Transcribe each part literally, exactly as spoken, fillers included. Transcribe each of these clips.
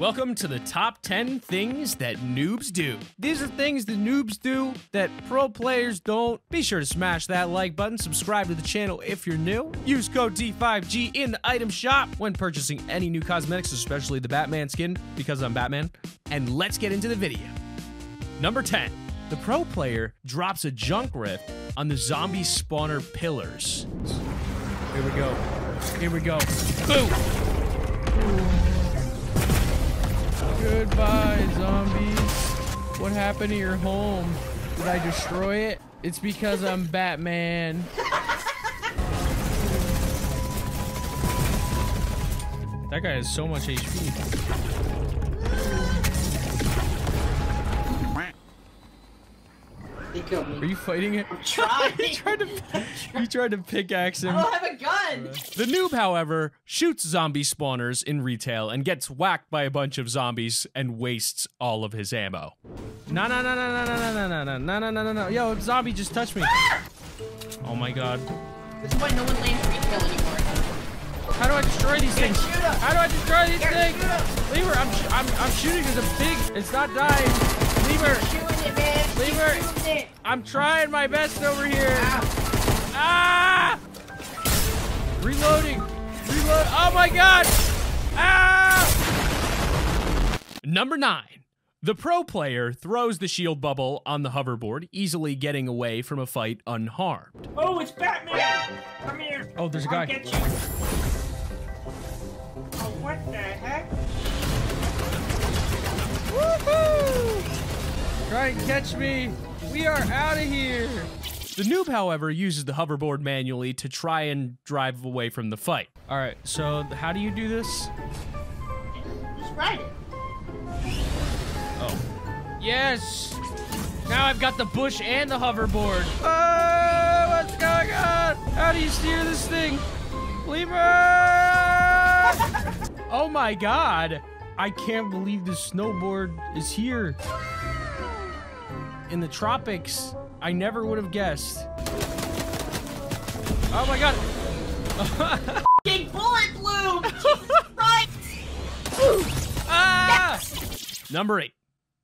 Welcome to the top ten things that noobs do. These are things that noobs do that pro players don't. Be sure to smash that like button, subscribe to the channel if you're new. Use code D five G in the item shop when purchasing any new cosmetics, especially the Batman skin, because I'm Batman. And let's get into the video. Number ten, the pro player drops a junk rift on the zombie spawner pillars. Here we go. Here we go. Boom! Ooh. Goodbye, zombies. What happened to your home? Did I destroy it? It's because I'm Batman. That guy has so much H P. He killed me. Are you fighting it? I'm trying. You tried to, you tried to pickaxe him. I don't have a gun. The noob, however, shoots zombie spawners in retail and gets whacked by a bunch of zombies and wastes all of his ammo. No, no, no, no, no, no, no, no, no, no, no, no, no. Yo, zombie just touched me. Ah! Oh my god. This is why no one lands retail anymore. How do I destroy these things? How do I destroy these You're things? Lever, I'm, sh I'm, I'm shooting as a pig. It's not dying. Lever. It, man. Lever. It. I'm trying my best over here. Ow. Ah! Reloading. Reload. Oh my god. Ah! Number nine. The pro player throws the shield bubble on the hoverboard, easily getting away from a fight unharmed. Oh, it's Batman. Come here. Oh, there's a guy. I'll get you. What the heck? Woohoo! Try and catch me! We are out of here! The noob, however, uses the hoverboard manually to try and drive away from the fight. Alright, so how do you do this? Just ride it. Oh. Yes! Now I've got the bush and the hoverboard. Oh, what's going on? How do you steer this thing? Lever! Oh my god! I can't believe this snowboard is here. In the tropics, I never would have guessed. Oh my god! Big bullet bloom! Right! Ah! Number eight.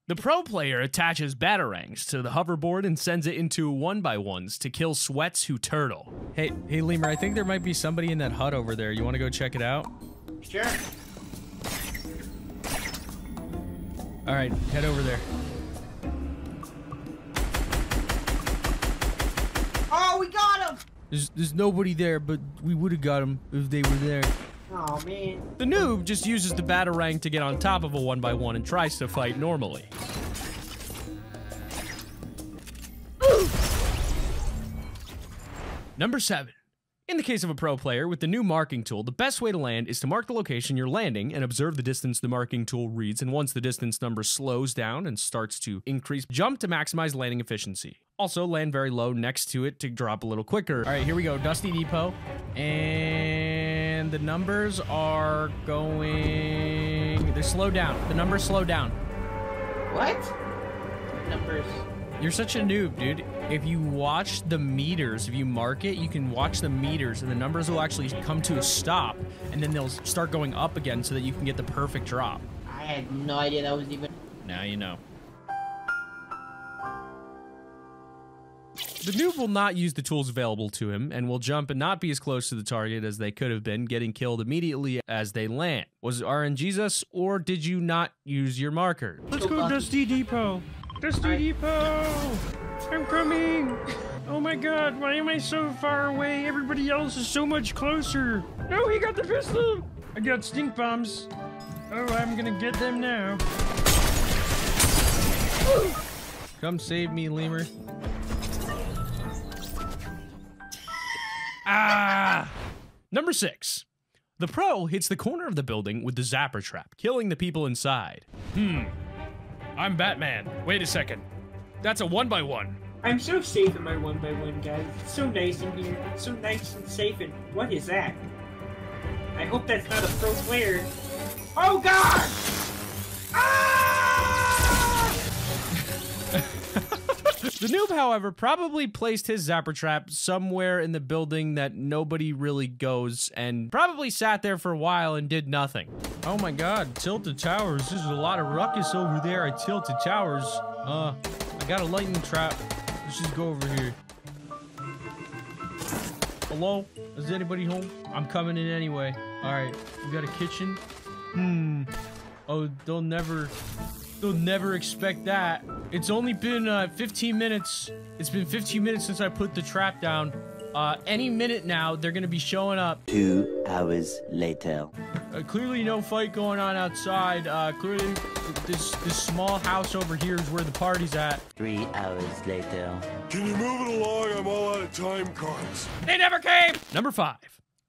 The pro player attaches batarangs to the hoverboard and sends it into one by ones to kill sweats who turtle. Hey, hey Lemur, I think there might be somebody in that hut over there. You wanna go check it out? Sure. All right, head over there. Oh, we got him! There's, there's nobody there, but we would have got him if they were there. Oh, man. The noob just uses the batarang to get on top of a one by one and tries to fight normally. Ooh. Number seven. In the case of a pro player, with the new marking tool, the best way to land is to mark the location you're landing and observe the distance the marking tool reads, and once the distance number slows down and starts to increase, jump to maximize landing efficiency. Also, land very low next to it to drop a little quicker. All right, here we go, Dusty Depot. And the numbers are going... They're slowed down. The numbers slow down. What? Numbers... You're such a noob, dude. If you watch the meters, if you mark it, you can watch the meters and the numbers will actually come to a stop and then they'll start going up again so that you can get the perfect drop. I had no idea that was even... Now you know. The noob will not use the tools available to him and will jump and not be as close to the target as they could have been, getting killed immediately as they land. Was it R N G-sus or did you not use your marker? Let's go Dusty Depot. Dusty Depot! I'm coming! Oh my god, why am I so far away? Everybody else is so much closer! No, he got the pistol! I got stink bombs. Oh, I'm gonna get them now. Come save me, Lemur. Ah! Number six. The pro hits the corner of the building with the zapper trap, killing the people inside. Hmm. I'm Batman. Wait a second. That's a one by one. I'm so safe in my one by one, guys. It's so nice in here. It's so nice and safe. And what is that? I hope that's not a pro player. Oh god! Ah! The noob, however, probably placed his zapper trap somewhere in the building that nobody really goes and probably sat there for a while and did nothing. Oh my god, Tilted Towers. There's a lot of ruckus over there at Tilted Towers. Uh, I got a lightning trap. Let's just go over here. Hello? Is anybody home? I'm coming in anyway. Alright, we got a kitchen. Hmm. Oh, they'll never... They'll never expect that. It's only been uh, fifteen minutes. It's been fifteen minutes since I put the trap down. Uh, any minute now, they're gonna be showing up. Two hours later. Uh, clearly no fight going on outside. Uh, clearly this, this small house over here is where the party's at. Three hours later. Can you move it along? I'm all out of time cards. They never came! Number five.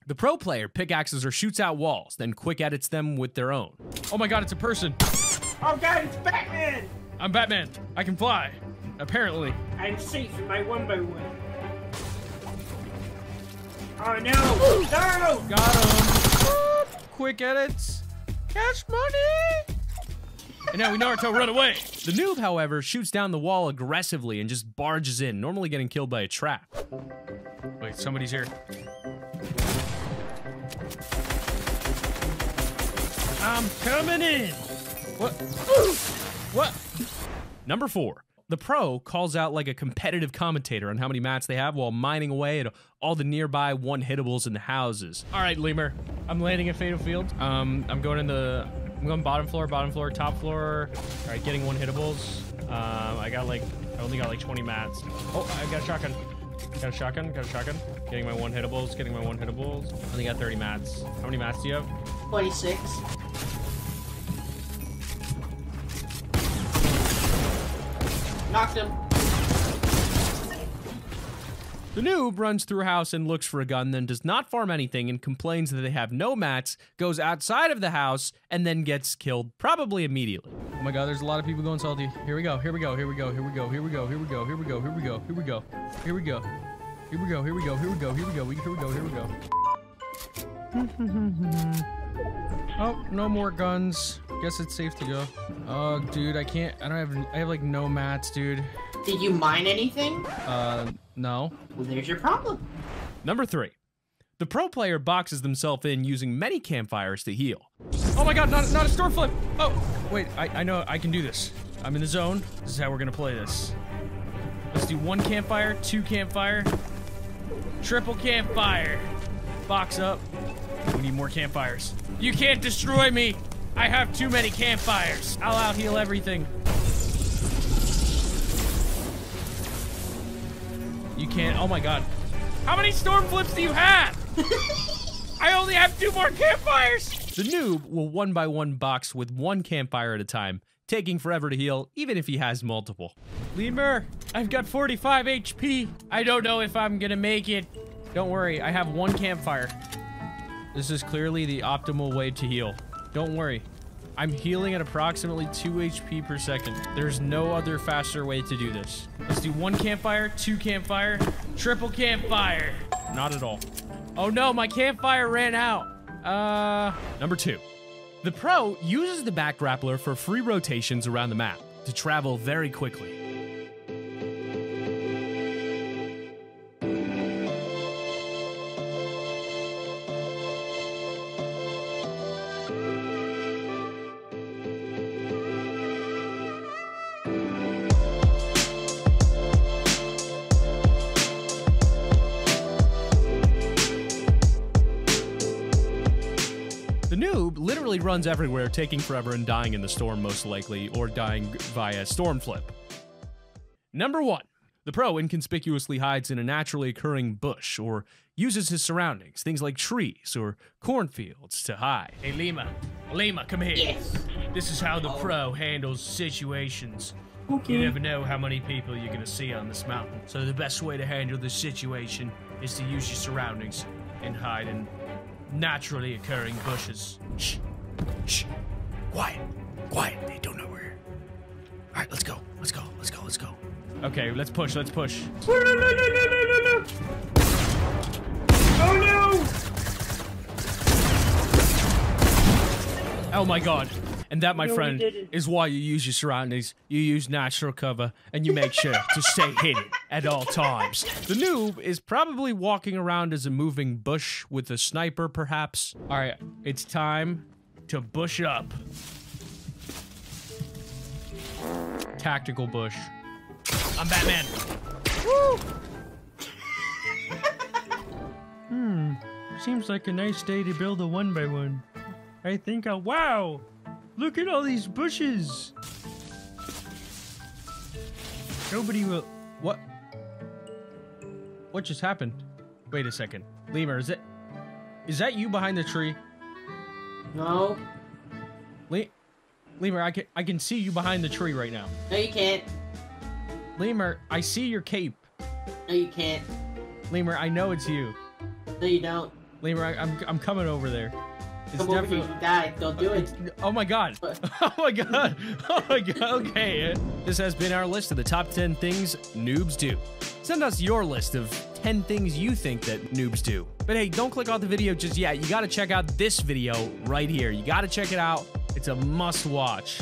The pro player pickaxes or shoots out walls, then quick edits them with their own. Oh my god, it's a person. Oh god, it's Batman! I'm Batman. I can fly. Apparently. I'm safe in my one by one. Oh no! No! Got him! Oh, quick edits. Cash money! And now we know Naruto run away. The noob, however, shoots down the wall aggressively and just barges in, normally getting killed by a trap. Wait, somebody's here. I'm coming in! What? What? Number four. The pro calls out like a competitive commentator on how many mats they have while mining away at all the nearby one-hittables in the houses. All right, Lemur. I'm landing at Fatal Field. Um, I'm going in the... I'm going bottom floor, bottom floor, top floor. All right, getting one-hittables. Um, I got like... I only got like twenty mats. Oh, I got a shotgun. Got a shotgun, got a shotgun. Getting my one-hittables, getting my one-hittables. I only got thirty mats. How many mats do you have? twenty-six. Knocked him. The noob runs through a house and looks for a gun, then does not farm anything and complains that they have no mats, goes outside of the house, and then gets killed probably immediately. Oh my god, there's a lot of people going salty. Here we go, here we go, here we go, here we go, here we go, here we go, here we go, here we go, here we go, here we go, here we go, here we go, here we go, here we go, here we go, here we go. Oh, no more guns. Guess it's safe to go. Oh, dude, I can't. I don't have. I have like no mats, dude. Did you mine anything? Uh, no. Well, there's your problem. Number three. The pro player boxes themselves in using many campfires to heal. Oh my god, not, not a store flip. Oh, wait, I, I know I can do this. I'm in the zone. This is how we're gonna play this. Let's do one campfire, two campfire, triple campfire. Box up. We need more campfires. You can't destroy me. I have too many campfires. I'll out heal everything. You can't. Oh my god. How many storm flips do you have? I only have two more campfires. The noob will one by one box with one campfire at a time, taking forever to heal, even if he has multiple. Lemur, I've got forty-five H P. I don't know if I'm gonna make it. Don't worry, I have one campfire. This is clearly the optimal way to heal. Don't worry, I'm healing at approximately two H P per second. There's no other faster way to do this. Let's do one campfire, two campfire, triple campfire. Not at all. Oh no, my campfire ran out. Uh, number two. The pro uses the back grappler for free rotations around the map to travel very quickly. Literally runs everywhere, taking forever and dying in the storm most likely, or dying via storm flip. Number one. The pro inconspicuously hides in a naturally occurring bush, or uses his surroundings, things like trees or cornfields, to hide. Hey Lima, Lima, come here. Yes. This is how the pro handles situations. Okay. You never know how many people you're gonna see on this mountain, so the best way to handle this situation is to use your surroundings and hide in naturally occurring bushes. Shh. Shh. Quiet. Quiet. They don't know we're here. All right, let's go. Let's go. Let's go. Let's go. Okay, let's push. Let's push. No, no, no, no, no, no, no. Oh, no. Oh, my God. And that, my no, friend, is why you use your surroundings, you use natural cover, and you make sure to stay hidden at all times. The noob is probably walking around as a moving bush with a sniper, perhaps. All right, it's time to bush up. Tactical bush. I'm Batman. Woo! Hmm, seems like a nice day to build a one by one. I think I'll- wow! Look at all these bushes! Nobody will- what? What just happened? Wait a second. Lemur, is it- is that you behind the tree? No. Le Lemur, I can- I can see you behind the tree right now. No, you can't. Lemur, I see your cape. No, you can't. Lemur, I know it's you. No, you don't. Lemur, I, I'm I'm coming over there. It's Come definitely... over here, you die. Don't do it. Oh my god. Oh my god. Oh my god. Okay. This has been our list of the top ten things noobs do. Send us your list of ten things you think that noobs do. But hey, don't click off the video just yet. You got to check out this video right here. You got to check it out. It's a must watch.